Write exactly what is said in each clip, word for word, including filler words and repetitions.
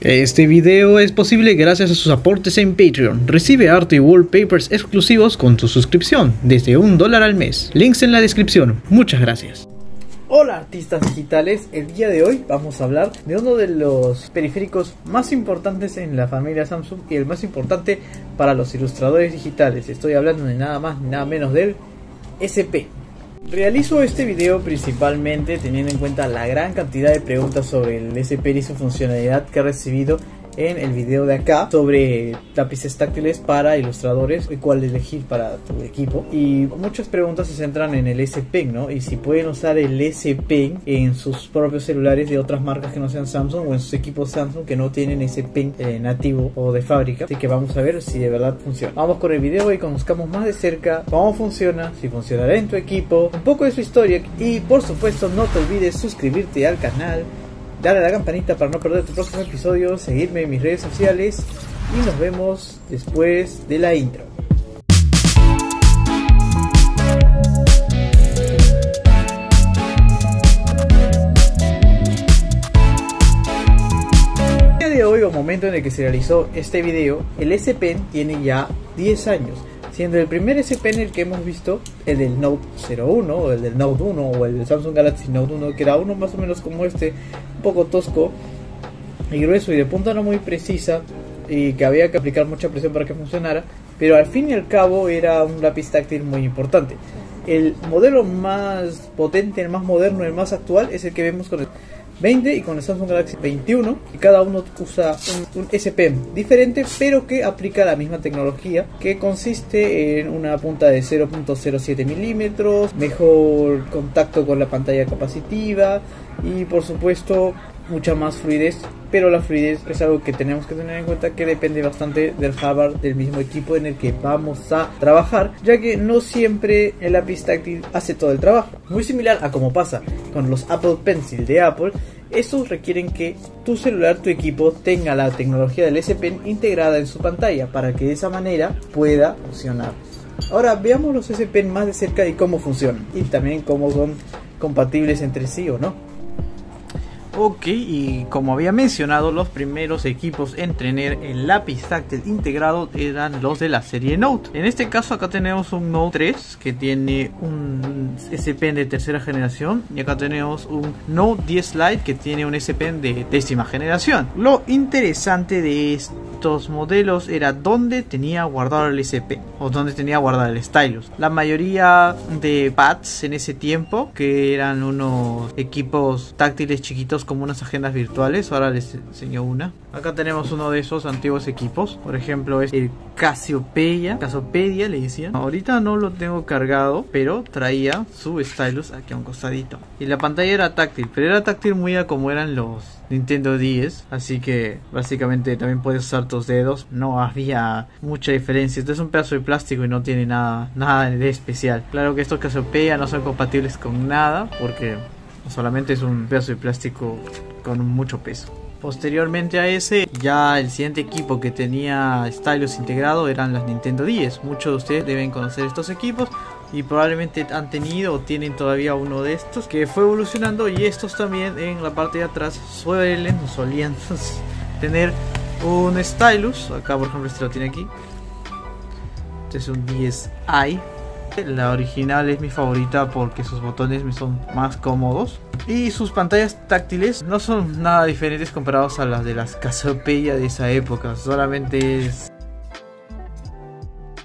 Este video es posible gracias a sus aportes en Patreon. Recibe arte y wallpapers exclusivos con tu suscripción, desde un dólar al mes. Links en la descripción. Muchas gracias. Hola artistas digitales, el día de hoy vamos a hablar de uno de los periféricos más importantes en la familia Samsung y el más importante para los ilustradores digitales. Estoy hablando de nada más ni nada menos del S P. Realizo este video principalmente teniendo en cuenta la gran cantidad de preguntas sobre el S P y su funcionalidad que he recibido en el video de acá sobre lápices táctiles para ilustradores y cuál elegir para tu equipo, y muchas preguntas se centran en el S-Pen, ¿no? Y si pueden usar el S-Pen en sus propios celulares de otras marcas que no sean Samsung o en sus equipos Samsung que no tienen S-Pen eh, nativo o de fábrica. Así que vamos a ver si de verdad funciona. Vamos con el video y conozcamos más de cerca cómo funciona, si funcionará en tu equipo, un poco de su historia, y por supuesto no te olvides suscribirte al canal, dale a la campanita para no perder tu próximo episodio, seguirme en mis redes sociales y nos vemos después de la intro. El día de hoy, o momento en el que se realizó este video, el S-Pen tiene ya diez años, siendo el primer S-Pen el que hemos visto el del Note cero uno, o el del Note uno, o el del Samsung Galaxy Note uno, que era uno más o menos como este, un poco tosco y grueso y de punta no muy precisa, y que había que aplicar mucha presión para que funcionara, pero al fin y al cabo era un lápiz táctil muy importante. El modelo más potente, el más moderno, el más actual es el que vemos con el veinte y con el Samsung Galaxy veintiuno, y cada uno usa un, un S-Pen diferente pero que aplica la misma tecnología, que consiste en una punta de cero punto cero siete milímetros, mejor contacto con la pantalla capacitiva y por supuesto mucha más fluidez. Pero la fluidez es algo que tenemos que tener en cuenta, que depende bastante del hardware del mismo equipo en el que vamos a trabajar, ya que no siempre el lápiz táctil hace todo el trabajo. Muy similar a como pasa con los Apple Pencil de Apple, estos requieren que tu celular, tu equipo, tenga la tecnología del S-Pen integrada en su pantalla para que de esa manera pueda funcionar. Ahora veamos los S-Pen más de cerca y cómo funcionan, y también cómo son compatibles entre sí o no. Ok, y como había mencionado, los primeros equipos en tener el lápiz táctil integrado eran los de la serie Note. En este caso acá tenemos un Note tres que tiene un S-Pen de tercera generación, y acá tenemos un Note diez Lite que tiene un S-Pen de décima generación. Lo interesante de estos modelos era dónde tenía guardado el S-Pen o dónde tenía guardado el stylus. La mayoría de pads en ese tiempo, que eran unos equipos táctiles chiquitos como unas agendas virtuales, ahora les enseño una. Acá tenemos uno de esos antiguos equipos, por ejemplo es el Cassiopeia, Cassiopeia le decían. Ahorita no lo tengo cargado, pero traía su stylus aquí a un costadito, y la pantalla era táctil, pero era táctil muy a como eran los Nintendo D S, así que básicamente también puedes usar tus dedos, no había mucha diferencia. Este es un pedazo de plástico y no tiene nada, nada de especial. Claro que estos Cassiopeia no son compatibles con nada porque solamente es un pedazo de plástico con mucho peso. Posteriormente a ese, ya el siguiente equipo que tenía stylus integrado eran las Nintendo D S. Muchos de ustedes deben conocer estos equipos y probablemente han tenido o tienen todavía uno de estos, que fue evolucionando, y estos también en la parte de atrás suelen o solían tener un stylus. Acá por ejemplo este lo tiene aquí, este es un DSi. La original es mi favorita porque sus botones me son más cómodos, y sus pantallas táctiles no son nada diferentes comparados a las de las Cassiopeia de esa época. Solamente es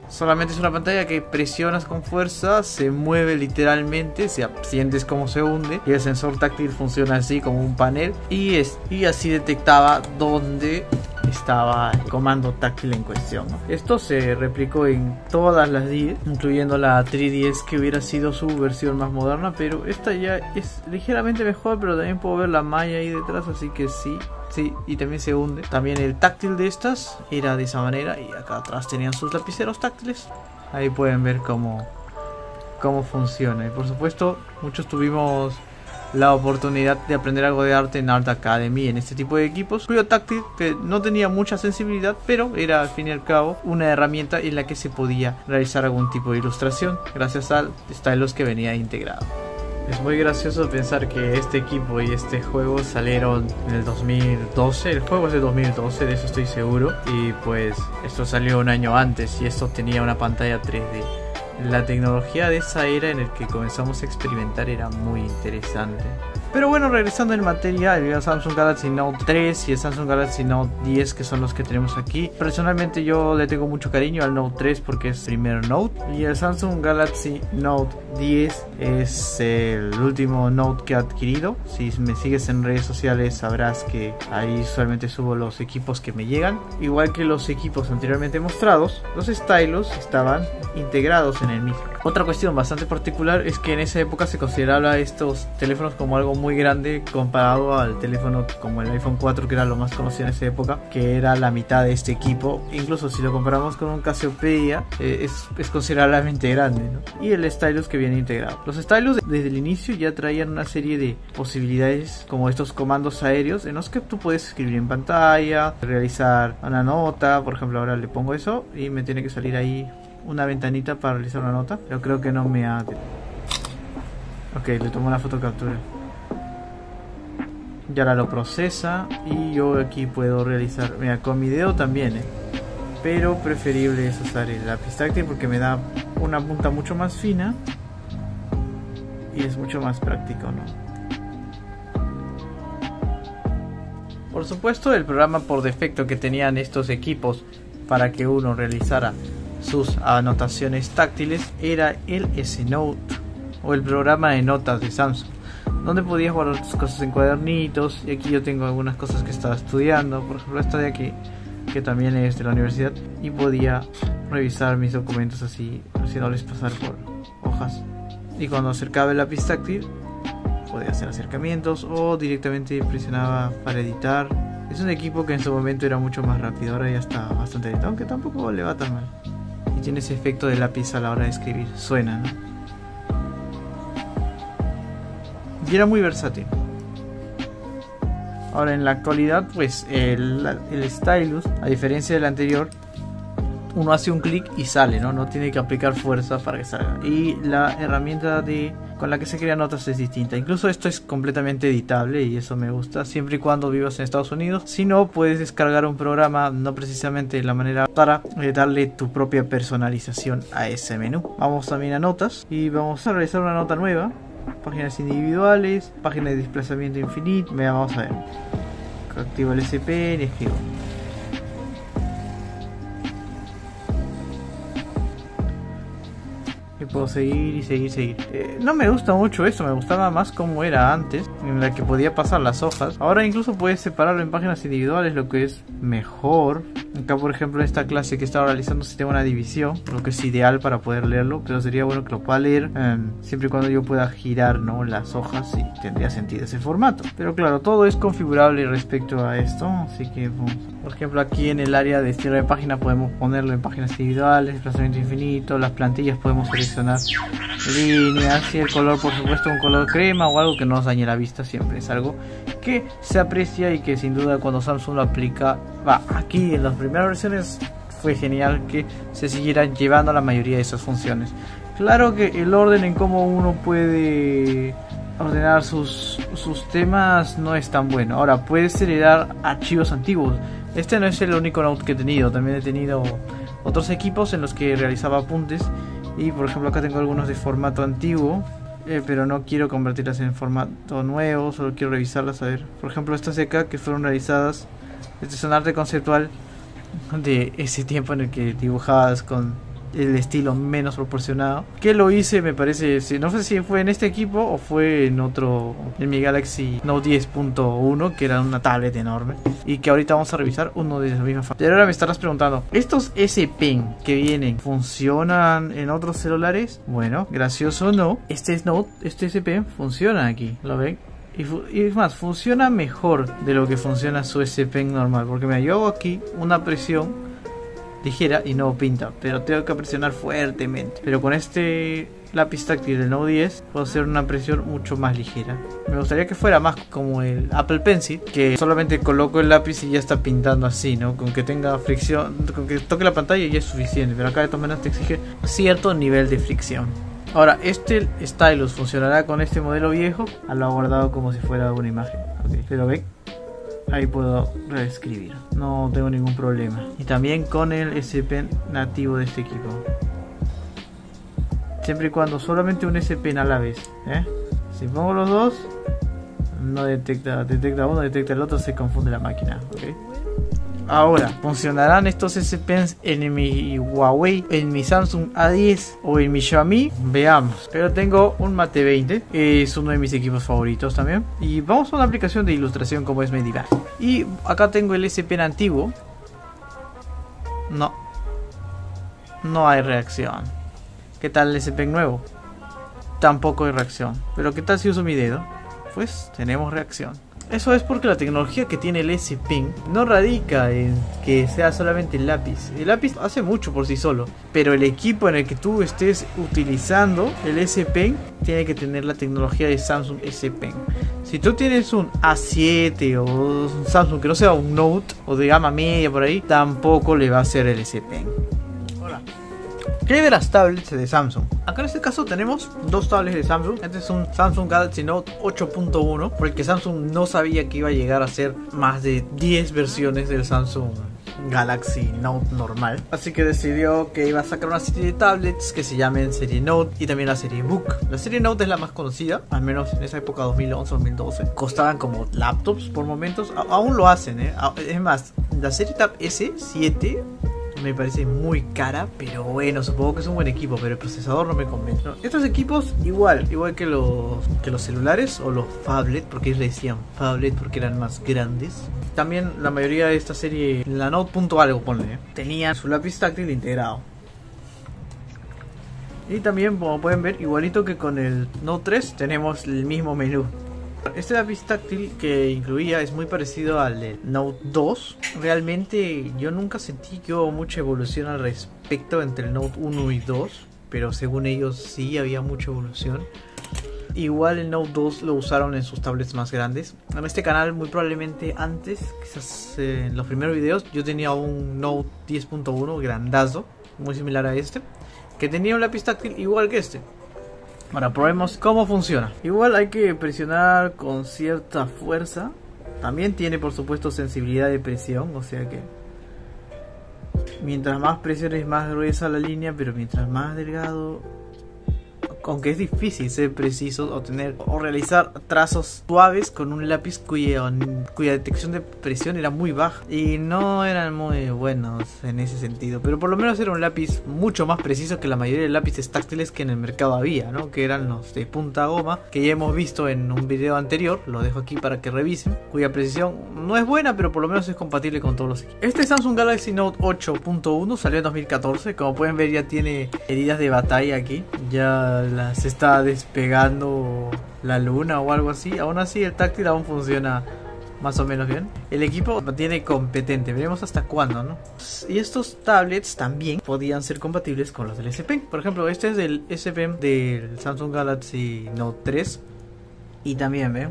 solamente es una pantalla que presionas con fuerza, se mueve literalmente, se sientes como se hunde, y el sensor táctil funciona así como un panel, y, es, y así detectaba dónde estaba el comando táctil en cuestión, ¿no? Esto se replicó en todas las D S, incluyendo la tres D S, que hubiera sido su versión más moderna, pero esta ya es ligeramente mejor, pero también puedo ver la malla ahí detrás, así que sí, sí, y también se hunde. También el táctil de estas era de esa manera, y acá atrás tenían sus lapiceros táctiles. Ahí pueden ver cómo, cómo funciona, y por supuesto muchos tuvimos la oportunidad de aprender algo de arte en Art Academy, en este tipo de equipos, cuyo táctil que no tenía mucha sensibilidad, pero era al fin y al cabo una herramienta en la que se podía realizar algún tipo de ilustración gracias al stylus que venía integrado. Es muy gracioso pensar que este equipo y este juego salieron en el dos mil doce. El juego es de dos mil doce, de eso estoy seguro. Y pues esto salió un año antes y esto tenía una pantalla tres D. La tecnología de esa era en la que comenzamos a experimentar era muy interesante. Pero bueno, regresando al material, el Samsung Galaxy Note tres y el Samsung Galaxy Note diez, que son los que tenemos aquí. Personalmente yo le tengo mucho cariño al Note tres porque es el primer Note. Y el Samsung Galaxy Note diez es el último Note que he adquirido. Si me sigues en redes sociales sabrás que ahí usualmente subo los equipos que me llegan. Igual que los equipos anteriormente mostrados, los stylus estaban integrados en el mismo. Otra cuestión bastante particular es que en esa época se consideraba estos teléfonos como algo muy muy grande comparado al teléfono como el iPhone cuatro, que era lo más conocido en esa época, que era la mitad de este equipo. Incluso si lo comparamos con un Cassiopeia, eh, es, es considerablemente grande, ¿no? Y el stylus que viene integrado. Los stylus desde el inicio ya traían una serie de posibilidades como estos comandos aéreos en los que tú puedes escribir en pantalla, realizar una nota. Por ejemplo, ahora le pongo eso y me tiene que salir ahí una ventanita para realizar una nota. Yo creo que no me ha... Ok, le tomo una fotocaptura. Y ahora lo procesa y yo aquí puedo realizar, mira, con mi dedo también, ¿eh? Pero preferible es usar el lápiz táctil porque me da una punta mucho más fina y es mucho más práctico, ¿no? Por supuesto, el programa por defecto que tenían estos equipos para que uno realizara sus anotaciones táctiles era el S-Note, o el programa de notas de Samsung, donde podías guardar tus cosas en cuadernitos. Y aquí yo tengo algunas cosas que estaba estudiando, por ejemplo esta de aquí, que también es de la universidad, y podía revisar mis documentos así, haciéndoles pasar por hojas. Y cuando acercaba el lápiz táctil podía hacer acercamientos o directamente presionaba para editar. Es un equipo que en su momento era mucho más rápido, ahora ya está bastante editado, aunque tampoco le va tan mal. Y tiene ese efecto de lápiz a la hora de escribir, suena, ¿no? Y era muy versátil. Ahora en la actualidad, pues el, el stylus, a diferencia del anterior, uno hace un clic y sale, ¿no? No tiene que aplicar fuerza para que salga. Y la herramienta de, con la que se crean notas es distinta. Incluso esto es completamente editable y eso me gusta, siempre y cuando vivas en Estados Unidos. Si no, puedes descargar un programa, no precisamente de la manera para darle tu propia personalización a ese menú. Vamos también a notas y vamos a realizar una nota nueva. Páginas individuales, páginas de desplazamiento infinito. Mira, vamos a ver. Activo el S-Pen y escribo. Y puedo seguir y seguir, seguir. Eh, no me gusta mucho eso, me gustaba más como era antes, en la que podía pasar las hojas. Ahora incluso puedes separarlo en páginas individuales, lo que es mejor. Acá, por ejemplo, en esta clase que estaba realizando, si tengo una división, lo que es ideal para poder leerlo, pero sería bueno que lo pueda leer eh, siempre y cuando yo pueda girar, ¿no?, las hojas, y tendría sentido ese formato. Pero claro, todo es configurable respecto a esto, así que, pues, por ejemplo, aquí en el área de cierre de página podemos ponerlo en páginas individuales, desplazamiento infinito, las plantillas podemos seleccionar líneas y el color, por supuesto, un color crema o algo que no nos dañe la vista siempre. Es algo que se aprecia y que sin duda cuando Samsung lo aplica, va, aquí en los primeras versiones fue genial que se siguieran llevando la mayoría de esas funciones. Claro que el orden en cómo uno puede ordenar sus, sus temas no es tan bueno. Ahora puedes heredar archivos antiguos. Este no es el único Note que he tenido, también he tenido otros equipos en los que realizaba apuntes y, por ejemplo, acá tengo algunos de formato antiguo. Eh, pero no quiero convertirlas en formato nuevo, solo quiero revisarlas, a ver. Por ejemplo, estas de acá que fueron realizadas, este es un arte conceptual de ese tiempo en el que dibujabas con el estilo menos proporcionado, que lo hice, me parece, no sé si fue en este equipo o fue en otro, en mi Galaxy Note diez punto uno, que era una tablet enorme, y que ahorita vamos a revisar uno de la misma familia. Pero ahora me estarás preguntando, ¿estos S-Pen que vienen funcionan en otros celulares? Bueno, gracioso no, este Note, este S-Pen funciona aquí, ¿lo ven? Y, y es más, funciona mejor de lo que funciona su S-Pen normal. Porque mira, yo hago aquí una presión ligera y no pinta, pero tengo que presionar fuertemente. Pero con este lápiz táctil del Note diez puedo hacer una presión mucho más ligera. Me gustaría que fuera más como el Apple Pencil, que solamente coloco el lápiz y ya está pintando así, ¿no? Con que tenga fricción, con que toque la pantalla ya es suficiente. Pero acá de todas maneras te exige cierto nivel de fricción. Ahora, este stylus funcionará con este modelo viejo. Lo ha guardado como si fuera una imagen. Okay. Pero ven, ahí puedo reescribir. No tengo ningún problema. Y también con el S-Pen nativo de este equipo. Siempre y cuando solamente un S-Pen a la vez. ¿eh? Si pongo los dos, no detecta, detecta uno, detecta el otro, se confunde la máquina. ¿Okay? Ahora, ¿funcionarán estos S-Pens en mi Huawei, en mi Samsung A diez o en mi Xiaomi? Veamos. Pero tengo un Mate veinte, es uno de mis equipos favoritos también. Y vamos a una aplicación de ilustración como es Medibang. Y acá tengo el S-Pen antiguo. No. No hay reacción. ¿Qué tal el S-Pen nuevo? Tampoco hay reacción. Pero ¿qué tal si uso mi dedo? Pues tenemos reacción. Eso es porque la tecnología que tiene el S-Pen no radica en que sea solamente el lápiz. El lápiz hace mucho por sí solo, pero el equipo en el que tú estés utilizando el S-Pen tiene que tener la tecnología de Samsung S-Pen. Si tú tienes un A siete o un Samsung que no sea un Note o de gama media por ahí, tampoco le va a hacer el S-Pen. Hola. ¿Qué hay de las tablets de Samsung? Acá en este caso tenemos dos tablets de Samsung. Este es un Samsung Galaxy Note ocho punto uno, porque Samsung no sabía que iba a llegar a ser más de diez versiones del Samsung Galaxy Note normal. Así que decidió que iba a sacar una serie de tablets que se llamen serie Note y también la serie Book. La serie Note es la más conocida, al menos en esa época dos mil once dos mil doce. Costaban como laptops por momentos, a aún lo hacen, ¿eh? Es más, la serie Tab S siete... me parece muy cara, pero bueno, supongo que es un buen equipo, pero el procesador no me convence. No, estos equipos igual, igual que los, que los celulares o los phablet, porque ellos le decían phablet porque eran más grandes. También la mayoría de esta serie, la Note punto algo, ponle, ¿eh? tenían su lápiz táctil integrado. Y también, como pueden ver, igualito que con el Note tres, tenemos el mismo menú. Este lápiz táctil que incluía es muy parecido al Note dos. Realmente yo nunca sentí que hubo mucha evolución al respecto entre el Note uno y dos, pero según ellos sí había mucha evolución. Igual el Note dos lo usaron en sus tablets más grandes. En este canal muy probablemente antes, quizás eh, en los primeros videos, yo tenía un Note diez punto uno grandazo, muy similar a este, que tenía un lápiz táctil igual que este. Ahora probemos cómo funciona. Igual hay que presionar con cierta fuerza. También tiene por supuesto sensibilidad de presión, o sea que mientras más presiones más gruesa la línea, pero mientras más delgado. Aunque es difícil ser preciso o tener o realizar trazos suaves con un lápiz cuya, cuya detección de presión era muy baja, y no eran muy buenos en ese sentido, pero por lo menos era un lápiz mucho más preciso que la mayoría de lápices táctiles que en el mercado había, ¿no? Que eran los de punta goma, que ya hemos visto en un video anterior, lo dejo aquí para que revisen, cuya precisión no es buena, pero por lo menos es compatible con todos los equipos. Este Samsung Galaxy Note ocho punto uno salió en dos mil catorce, como pueden ver ya tiene heridas de batalla aquí, ya se está despegando la luna o algo así. Aún así el táctil aún funciona más o menos bien. El equipo mantiene competente. Veremos hasta cuándo, ¿no? Y estos tablets también podían ser compatibles con los del S-Pen. Por ejemplo, este es del S-Pen del Samsung Galaxy Note tres. Y también, ¿ven?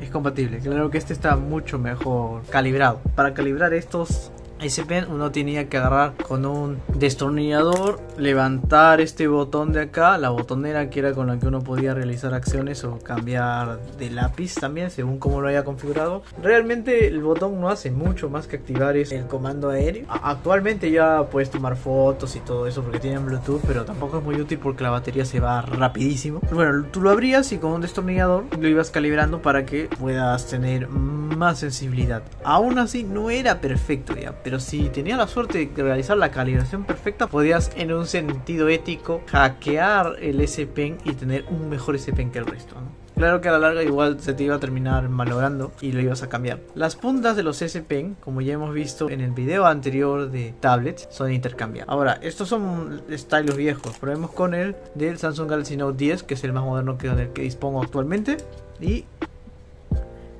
Es compatible. Claro que este está mucho mejor calibrado. Para calibrar estos S-Pen uno tenía que agarrar con un destornillador, levantar este botón de acá, la botonera que era con la que uno podía realizar acciones o cambiar de lápiz también según como lo haya configurado. Realmente el botón no hace mucho más que activar el comando aéreo. Actualmente ya puedes tomar fotos y todo eso porque tienen Bluetooth, pero tampoco es muy útil porque la batería se va rapidísimo. Bueno, tú lo abrías y con un destornillador lo ibas calibrando para que puedas tener más sensibilidad. Aún así no era perfecto ya, pero si tenías la suerte de realizar la calibración perfecta, podías en un sentido ético hackear el S-Pen y tener un mejor S-Pen que el resto, ¿no? Claro que a la larga igual se te iba a terminar malogrando y lo ibas a cambiar. Las puntas de los S-Pen, como ya hemos visto en el video anterior de tablets, son intercambiables. Ahora, estos son estilos viejos. Probemos con el del Samsung Galaxy Note diez, que es el más moderno que del que dispongo actualmente. Y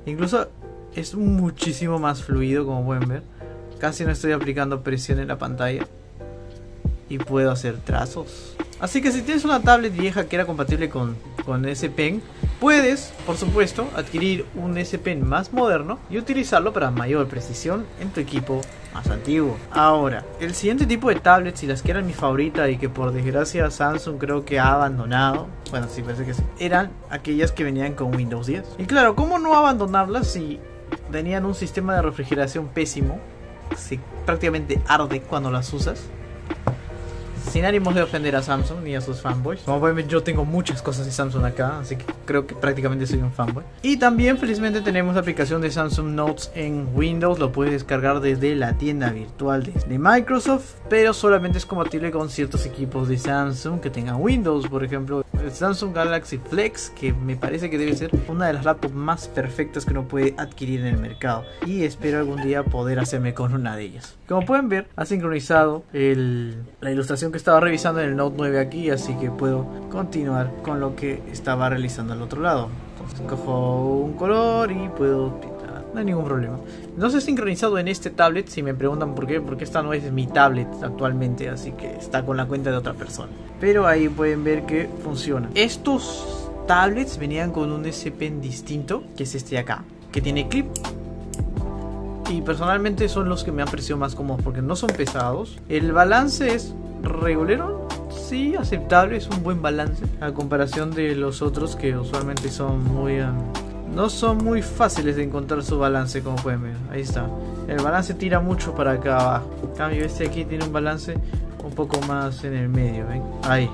incluso es muchísimo más fluido, como pueden ver. Casi no estoy aplicando presión en la pantalla y puedo hacer trazos. Así que si tienes una tablet vieja que era compatible con, con S-Pen, Puedes, por supuesto, adquirir un S-Pen más moderno y utilizarlo para mayor precisión en tu equipo más antiguo. Ahora, el siguiente tipo de tablets, y las que eran mi favorita y que por desgracia Samsung creo que ha abandonado, bueno, sí, parece que sí, eran aquellas que venían con Windows diez. Y claro, ¿cómo no abandonarlas si tenían un sistema de refrigeración pésimo? Si prácticamente arde cuando las usas. Sin ánimos de ofender a Samsung ni a sus fanboys. Como pueden ver, yo tengo muchas cosas de Samsung acá, así que creo que prácticamente soy un fanboy. Y también felizmente tenemos la aplicación de Samsung Notes en Windows. Lo puedes descargar desde la tienda virtual de Microsoft, pero solamente es compatible con ciertos equipos de Samsung que tengan Windows. Por ejemplo, el Samsung Galaxy Flex, que me parece que debe ser una de las laptops más perfectas que uno puede adquirir en el mercado, y espero algún día poder hacerme con una de ellas. Como pueden ver, ha sincronizado el, la ilustración que estaba revisando en el Note nueve aquí, así que puedo continuar con lo que estaba realizando al otro lado. Entonces cojo un color y puedo pintar, no hay ningún problema. No se ha sincronizado en este tablet, si me preguntan por qué, porque esta no es mi tablet actualmente, así que está con la cuenta de otra persona. Pero ahí pueden ver que funciona. Estos tablets venían con un S-Pen distinto, que es este de acá, que tiene clip. Y personalmente son los que me han parecido más cómodos porque no son pesados. El balance es regulero, sí, aceptable, es un buen balance a comparación de los otros que usualmente son muy... Um, no son muy fáciles de encontrar su balance, como pueden ver, ahí está. El balance tira mucho para acá abajo. En cambio este aquí tiene un balance un poco más en el medio, ¿ven? Ahí,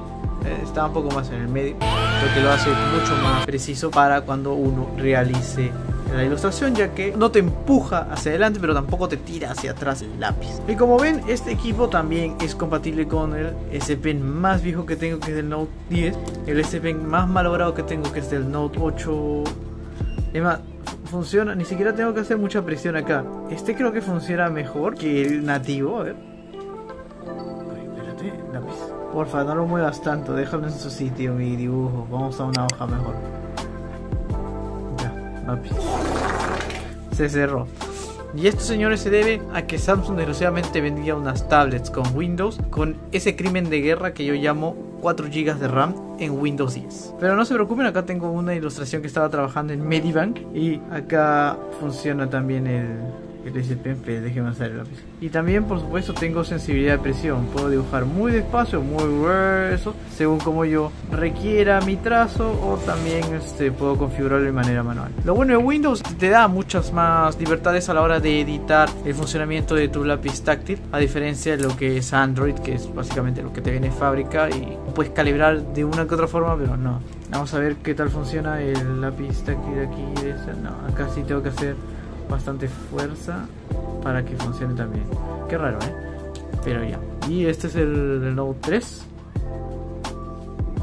está un poco más en el medio, lo que lo hace mucho más preciso para cuando uno realice la ilustración, ya que no te empuja hacia adelante pero tampoco te tira hacia atrás el lápiz. Y como ven, este equipo también es compatible con el S-Pen más viejo que tengo, que es del Note diez, el S-Pen más malogrado que tengo, que es del Note ocho. Es más, funciona, ni siquiera tengo que hacer mucha presión acá. Este creo que funciona mejor que el nativo. A ver, ay, espérate, lápiz, porfa, no lo muevas tanto, déjalo en su sitio mi dibujo. Vamos a una hoja mejor. Se cerró. Y esto, señores, se debe a que Samsung desgraciadamente vendía unas tablets con Windows, con ese crimen de guerra que yo llamo cuatro gigas de RAM en Windows diez. Pero no se preocupen, acá tengo una ilustración que estaba trabajando en Medibang, y acá funciona también el, el S-Pen. Déjenme hacer el lápiz. Y también, por supuesto, tengo sensibilidad de presión. Puedo dibujar muy despacio, muy grueso, según como yo requiera mi trazo, o también este, puedo configurarlo de manera manual. Lo bueno de Windows, te da muchas más libertades a la hora de editar el funcionamiento de tu lápiz táctil, a diferencia de lo que es Android, que es básicamente lo que te viene de fábrica y puedes calibrar de una que otra forma, pero no. Vamos a ver qué tal funciona el lápiz táctil aquí. No, acá sí tengo que hacer bastante fuerza para que funcione también. Qué raro, ¿eh? Pero ya. Y este es el, el Note tres.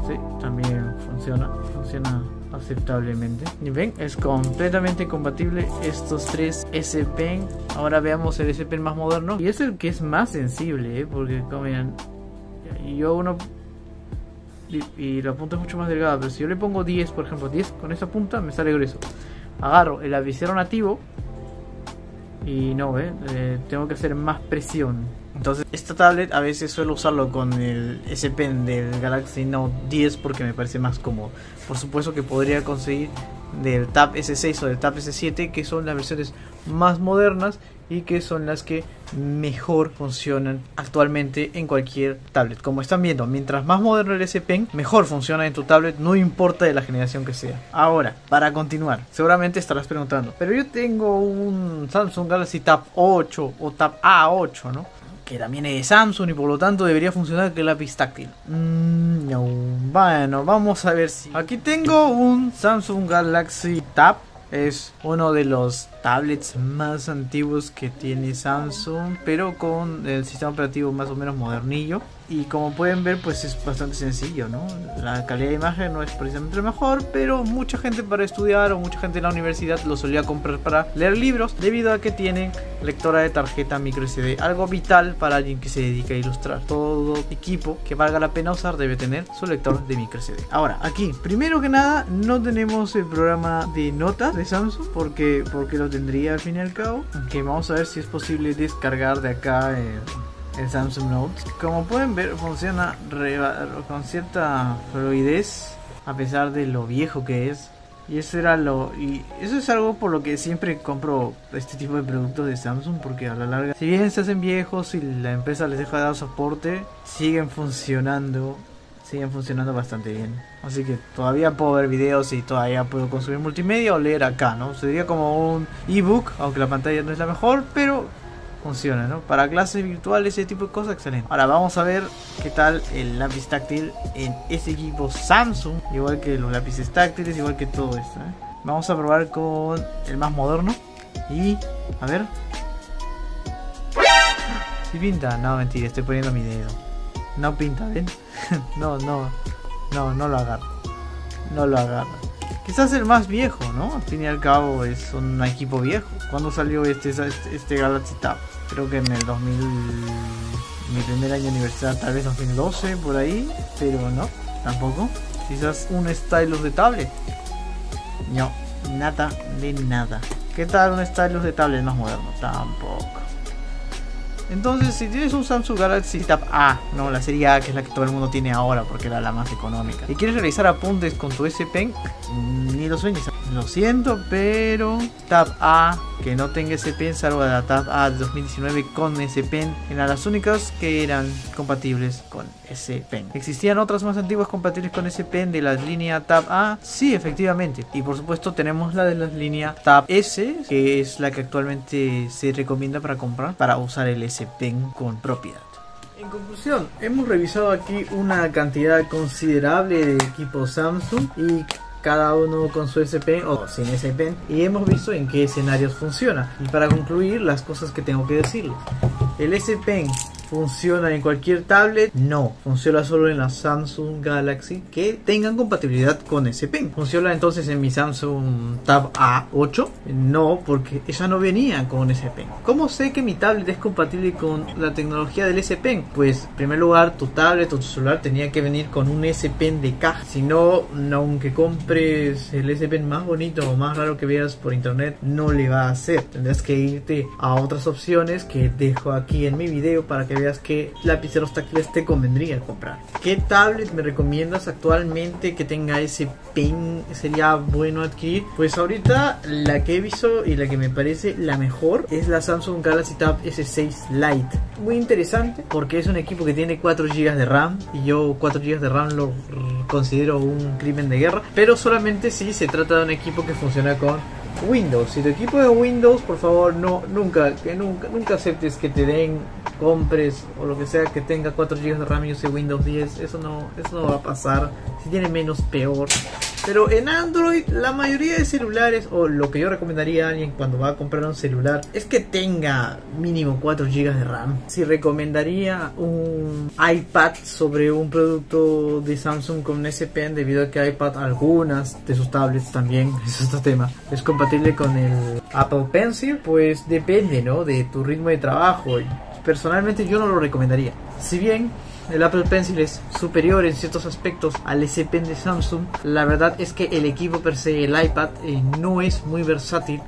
Sí, también funciona. Funciona aceptablemente. Y ven, es completamente compatible estos tres S-Pen. Ahora veamos el S-Pen más moderno. Y es el que es más sensible, ¿eh? Porque, como miren, yo uno... Y, y la punta es mucho más delgada. Pero si yo le pongo diez, por ejemplo, diez con esta punta, me sale grueso. Agarro el lapicero nativo y no, ¿eh? Eh, tengo que hacer más presión. Entonces esta tablet a veces suelo usarlo con el S-Pen del Galaxy Note diez porque me parece más cómodo. Por supuesto que podría conseguir del Tab S seis o del Tab S siete, que son las versiones más modernas y que son las que mejor funcionan actualmente en cualquier tablet. Como están viendo, mientras más moderno el S-Pen, mejor funciona en tu tablet, no importa de la generación que sea. Ahora, para continuar, seguramente estarás preguntando, pero yo tengo un Samsung Galaxy Tab ocho o Tab A ocho, ¿no? Que también es de Samsung y por lo tanto debería funcionar que el lápiz táctil. Mm, no. Bueno, vamos a ver si... Aquí tengo un Samsung Galaxy Tab. Es uno de los tablets más antiguos que tiene Samsung, pero con el sistema operativo más o menos modernillo. Y como pueden ver, pues es bastante sencillo, ¿no? La calidad de imagen no es precisamente la mejor, pero mucha gente para estudiar o mucha gente en la universidad lo solía comprar para leer libros, debido a que tienen lectora de tarjeta micro ese de, algo vital para alguien que se dedica a ilustrar. Todo equipo que valga la pena usar debe tener su lector de micro ese de. Ahora, aquí, primero que nada, no tenemos el programa de notas de Samsung, porque, porque lo tendría al fin y al cabo. Que vamos a ver si es posible descargar de acá eh, el Samsung Note. Como pueden ver, funciona con cierta fluidez a pesar de lo viejo que es. Y eso era lo, y eso es algo por lo que siempre compro este tipo de productos de Samsung, porque a la larga, si bien se hacen viejos y la empresa les deja de dar soporte, siguen funcionando, siguen funcionando bastante bien. Así que todavía puedo ver videos y todavía puedo consumir multimedia o leer acá, ¿no? Sería como un ebook, aunque la pantalla no es la mejor, pero funciona, ¿no? Para clases virtuales, ese tipo de cosas, excelente. Ahora vamos a ver qué tal el lápiz táctil en ese equipo Samsung. Igual que los lápices táctiles, igual que todo esto, ¿eh? Vamos a probar con el más moderno. Y, a ver. ¿Sí pinta? No, mentira, estoy poniendo mi dedo. No pinta, ¿ven? no, no, no, no lo agarro. No lo agarro. Quizás el más viejo, ¿no? Al fin y al cabo es un equipo viejo. ¿Cuándo salió este, este, este Galaxy Tab? Creo que en el dos mil... Mi primer año de universidad, tal vez dos mil doce, por ahí. Pero no, tampoco. Quizás un stylus de tablet. No, nada de nada. ¿Qué tal un stylus de tablet más moderno? Tampoco. Entonces, si tienes un Samsung Galaxy Tab A, no, la serie A, que es la que todo el mundo tiene ahora porque era la más económica, y quieres realizar apuntes con tu S-Pen, ni lo sueñes. Lo siento, pero Tab A que no tenga S-Pen, salvo la Tab A de dos mil diecinueve con S-Pen, eran las únicas que eran compatibles con S-Pen. ¿Existían otras más antiguas compatibles con S-Pen de la línea Tab A? Sí, efectivamente. Y por supuesto tenemos la de la línea Tab S, que es la que actualmente se recomienda para comprar, para usar el S-Pen con propiedad. En conclusión, hemos revisado aquí una cantidad considerable de equipos Samsung, y cada uno con su S-Pen o sin S-Pen, y hemos visto en qué escenarios funciona. Y para concluir, las cosas que tengo que decirles: el S-Pen funciona en cualquier tablet, no, funciona solo en las Samsung Galaxy que tengan compatibilidad con S-Pen. ¿Funciona entonces en mi Samsung Tab A ocho? No, porque ella no venía con S-Pen. ¿Cómo sé que mi tablet es compatible con la tecnología del S-Pen? Pues en primer lugar, tu tablet o tu celular tenía que venir con un S-Pen de caja. Si no, aunque compres el S-Pen más bonito o más raro que veas por internet, no le va a hacer. Tendrás que irte a otras opciones que dejo aquí en mi video para que veas que lapiceros táctiles te convendría comprar. ¿Qué tablet me recomiendas actualmente que tenga ese pen? ¿Sería bueno adquirir? Pues ahorita la que he visto y la que me parece la mejor es la Samsung Galaxy Tab S seis Lite. Muy interesante porque es un equipo que tiene cuatro gigas de RAM, y yo cuatro gigas de RAM lo considero un crimen de guerra, pero solamente si se trata de un equipo que funciona con Windows. Si tu equipo es Windows, por favor, no, nunca, que nunca, nunca aceptes que te den, compres o lo que sea que tenga cuatro gigas de RAM y use Windows diez. Eso no, eso no va a pasar. Si tiene menos, peor. Pero en Android, la mayoría de celulares, o lo que yo recomendaría a alguien cuando va a comprar un celular, es que tenga mínimo cuatro gigas de RAM. Si recomendaría un iPad sobre un producto de Samsung con S-Pen, debido a que iPad, algunas de sus tablets también, es otro tema, es compatible con el Apple Pencil, pues depende, ¿no?, de tu ritmo de trabajo. Personalmente yo no lo recomendaría. Si bien el Apple Pencil es superior en ciertos aspectos al S-Pen de Samsung, la verdad es que el equipo per se, el iPad, eh, no es muy versátil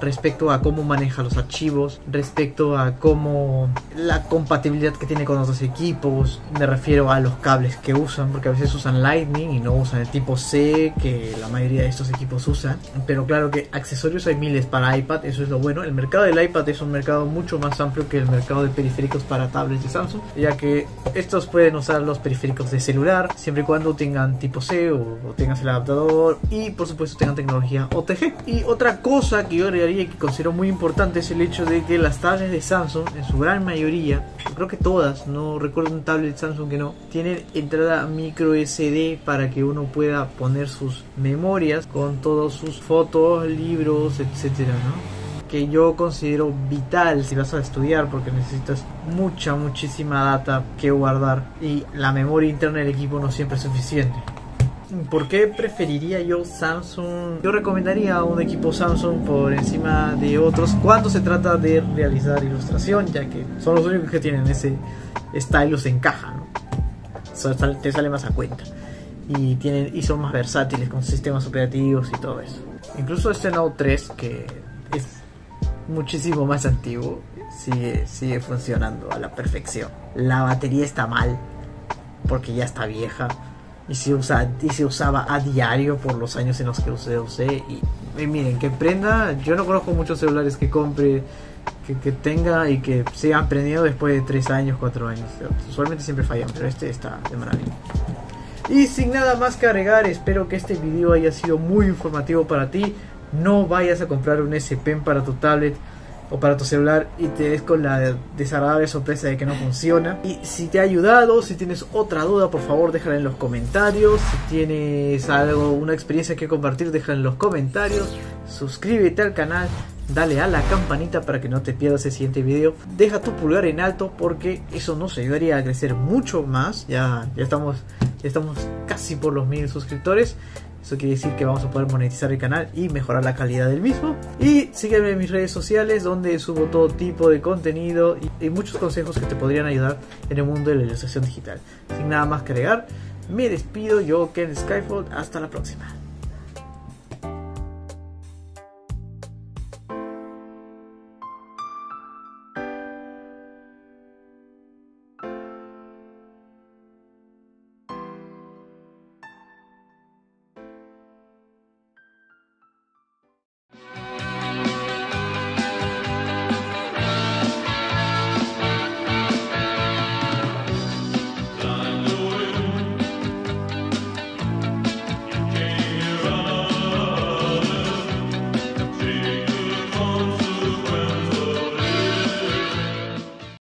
respecto a cómo maneja los archivos, respecto a cómo la compatibilidad que tiene con otros equipos. Me refiero a los cables que usan, porque a veces usan Lightning y no usan el tipo C que la mayoría de estos equipos usan. Pero claro que accesorios hay miles para iPad, eso es lo bueno. El mercado del iPad es un mercado mucho más amplio que el mercado de periféricos para tablets de Samsung, ya que estos pueden usar los periféricos de celular siempre y cuando tengan tipo C o, o tengas el adaptador, y por supuesto tengan tecnología O T G. Y otra cosa que yo realmente y que considero muy importante es el hecho de que las tablets de Samsung, en su gran mayoría, creo que todas, no recuerdo un tablet de Samsung que no, tienen entrada micro S D para que uno pueda poner sus memorias con todas sus fotos, libros, etcétera, ¿no? Que yo considero vital si vas a estudiar, porque necesitas mucha, muchísima data que guardar, y la memoria interna del equipo no siempre es suficiente. ¿Por qué preferiría yo Samsung? Yo recomendaría un equipo Samsung por encima de otros cuando se trata de realizar ilustración, ya que son los únicos que tienen ese stylus en caja, ¿no? So, te sale más a cuenta, y tienen, y son más versátiles con sistemas operativos y todo eso. Incluso este Note tres, que es muchísimo más antiguo, sigue, sigue funcionando a la perfección. La batería está mal porque ya está vieja, y se usa, y se usaba a diario por los años en los que usé, usé y, y miren, que prenda, yo no conozco muchos celulares que compre, que, que tenga y que sea prendido después de tres años, cuatro años, usualmente siempre fallan, pero este está de maravilla. Y sin nada más que agregar, espero que este video haya sido muy informativo para ti. No vayas a comprar un S-Pen para tu tablet o para tu celular y te des con la desagradable sorpresa de que no funciona. Y si te ha ayudado, si tienes otra duda, por favor déjala en los comentarios. Si tienes algo, una experiencia que compartir, déjala en los comentarios. Suscríbete al canal, dale a la campanita para que no te pierdas el siguiente video. Deja tu pulgar en alto porque eso nos ayudaría a crecer mucho más. Ya, ya estamos, ya estamos casi por los mil suscriptores. Eso quiere decir que vamos a poder monetizar el canal y mejorar la calidad del mismo. Y sígueme en mis redes sociales donde subo todo tipo de contenido y, y muchos consejos que te podrían ayudar en el mundo de la ilustración digital. Sin nada más que agregar, me despido, yo Kenneth Skyfall, hasta la próxima.